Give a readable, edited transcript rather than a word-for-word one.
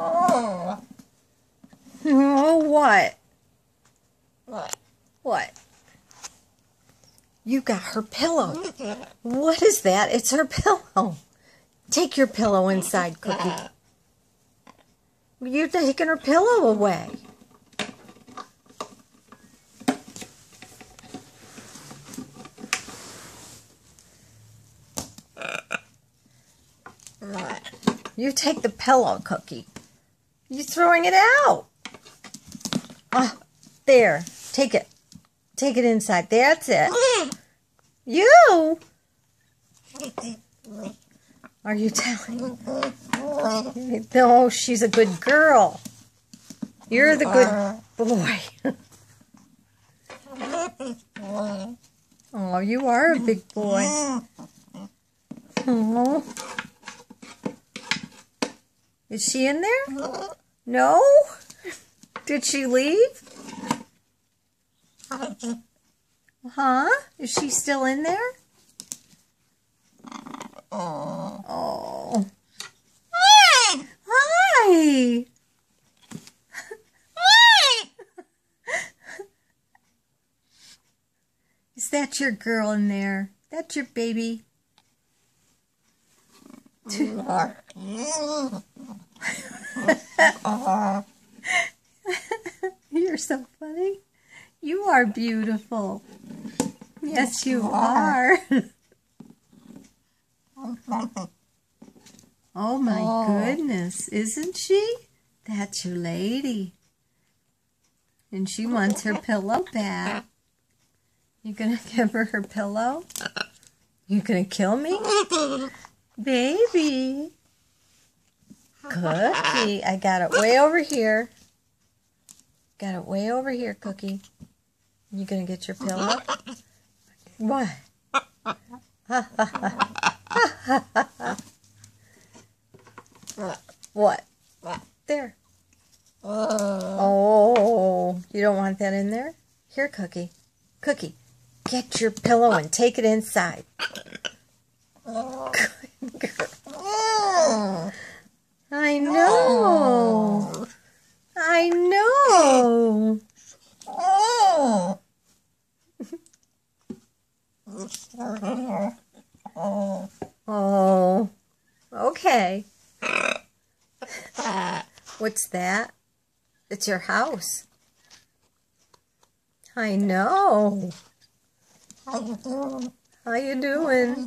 Oh. Oh, what? What? What? You got her pillow. What is that? It's her pillow. Take your pillow inside, Cookie. You're taking her pillow away. You take the pillow, Cookie. You're throwing it out. Oh, there. Take it. Take it inside. That's it. You? Are you telling me? Oh, she's a good girl. You're the good boy. Oh, you are a big boy. Oh. Is she in there? No? Did she leave? Huh? Is she still in there? Oh. Hi! Hi! Hi! Is that your girl in there? That's your baby? You're so funny. You are beautiful. Yes, you are. Oh my goodness, isn't she? That's your lady. And she wants her pillow back. You gonna give her her pillow? You gonna kill me? Baby. Cookie, I got it way over here. Got it way over here, Cookie. You gonna get your pillow? What? What? There. Oh, you don't want that in there? Here, Cookie. Cookie, get your pillow and take it inside. Good girl. I know. I know. Oh. Okay. What's that? It's your house. I know. How you doing?